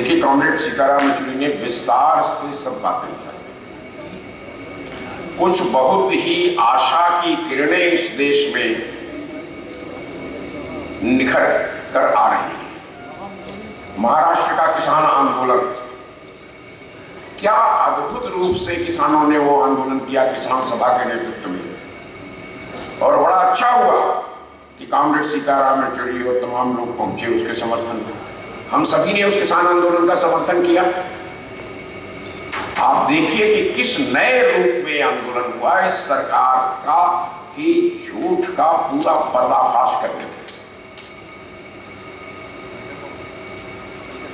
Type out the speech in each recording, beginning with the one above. देखिए, कॉमरेड सीताराम मेचरणी ने विस्तार से सब बातें बताई। कुछ बहुत ही आशा की किरणें इस देश में निखर कर आ रही है। महाराष्ट्र का किसान आंदोलन, क्या अद्भुत रूप से किसानों ने वो आंदोलन किया किसान सभा के नेतृत्व में, और बड़ा अच्छा हुआ कि कांग्रेस सीताराम मेचरणी और तमाम लोग पहुंचे उसके समर्थन में। हम सभी ने उस किसान आंदोलन का समर्थन किया। आप देखिए कि किस नए रूप में आंदोलन हुआ है, सरकार का की झूठ का पूरा पर्दाफाश करने के,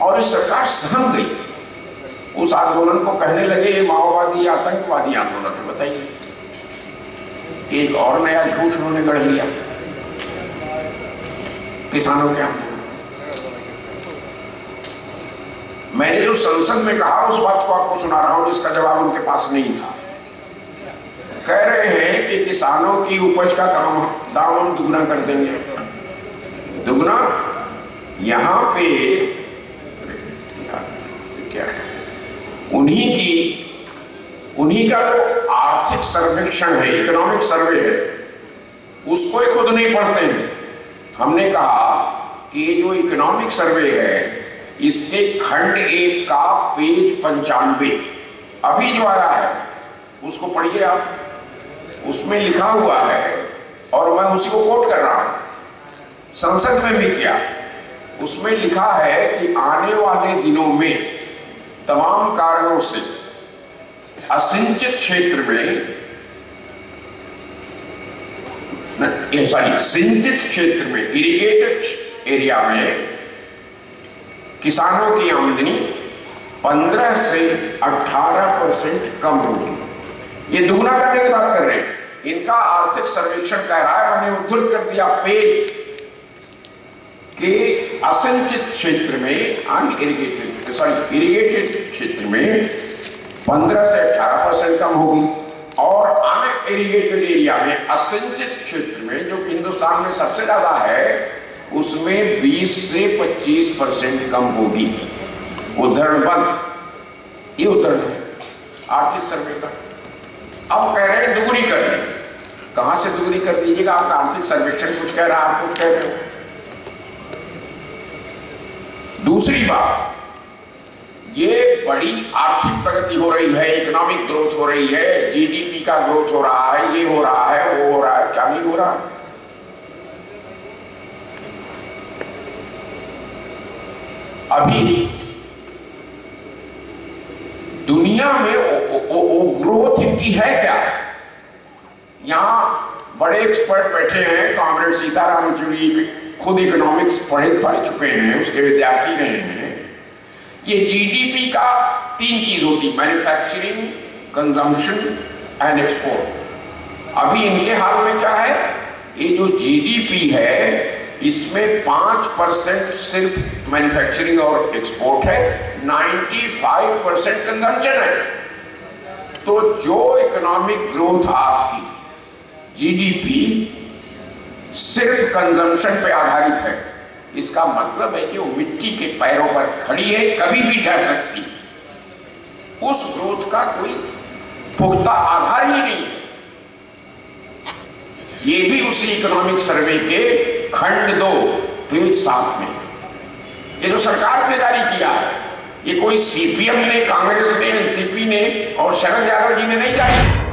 और इस सरकार सहम गई। उस आंदोलन को कहने लगे ये माओवादी आतंकवादी आंदोलन है। बताइए, एक और नया झूठ उन्होंने गढ़ लिया किसानों के आंदोलन। मैंने जो संसद में कहा उस बात को आपको सुना रहा हूं, जिसका जवाब उनके पास नहीं था। कह रहे हैं कि किसानों की उपज का दाम हम दुगना कर देंगे। दुगना यहां पे क्या है? उन्हीं का जो आर्थिक सर्वेक्षण है, इकोनॉमिक सर्वे है, उसको ही खुद नहीं पढ़ते हैं। हमने कहा कि जो इकोनॉमिक सर्वे है इसके खंड 1 का पेज 95 अभी जो आया है उसको पढ़िए आप। उसमें लिखा हुआ है और मैं उसी को कोट कर रहा हूं, संसद में भी किया। उसमें लिखा है कि आने वाले दिनों में तमाम कारणों से असिंचित क्षेत्र में, सॉरी सिंचित क्षेत्र में, इरिगेटेड एरिया में किसानों की आमदनी 15 से 18% कम होगी। ये दुगना करने की बात कर रहे हैं। इनका आर्थिक सर्वेक्षण कह रहा है, मैंने उद्धृत कर दिया पेज, कि असिंचित क्षेत्र में, इरिगेटेड क्षेत्र में 15 से 18% कम होगी, और अन इरिगेटेड एरिया में, असिंचित क्षेत्र में जो हिंदुस्तान में सबसे ज्यादा है, उसमें 20 से 25% कम होगी। उदाहरण बंद, ये उदाहरण है आर्थिक सर्वे का। अब कह रहे हैं दुगनी कर दी। कहां से दुगनी कर दीजिएगा? आपका आर्थिक सर्वेक्षण कुछ कह रहा है, आप कुछ कह रहे हो। दूसरी बात, ये बड़ी आर्थिक प्रगति हो रही है, इकोनॉमिक ग्रोथ हो रही है, जीडीपी का ग्रोथ हो रहा है, ये हो रहा है, वो हो रहा है, क्या नहीं हो रहा है? अभी दुनिया में वो ग्रोथ इनकी है क्या? यहां बड़े एक्सपर्ट बैठे हैं, कॉमरेड सीताराम मेचरणी खुद इकोनॉमिक्स पढ़ चुके हैं, उसके विद्यार्थी रहे हैं। ये जीडीपी का 3 चीज होती, मैन्युफैक्चरिंग, कंजम्पशन एंड एक्सपोर्ट। अभी इनके हाल में क्या है? ये जो जीडीपी है इसमें 5% सिर्फ मैन्युफैक्चरिंग और एक्सपोर्ट है, 95% कंजम्पशन है। तो जो इकोनॉमिक ग्रोथ आपकी जीडीपी सिर्फ कंजम्पशन पे आधारित है, इसका मतलब है कि वो मिट्टी के पैरों पर खड़ी है, कभी भी ढह सकती। उस ग्रोथ का कोई पुख्ता आधार ही नहीं है। ये भी उसी इकोनॉमिक सर्वे के खंड 2 पेज 7 में, ये जो सरकार ने जारी किया है, ये कोई सीपीएम ने, कांग्रेस ने, एनसीपी ने और शरद यादव जी ने नहीं जारी।